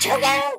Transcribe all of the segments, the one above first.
Choke out!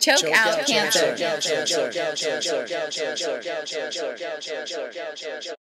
Choke out cancer.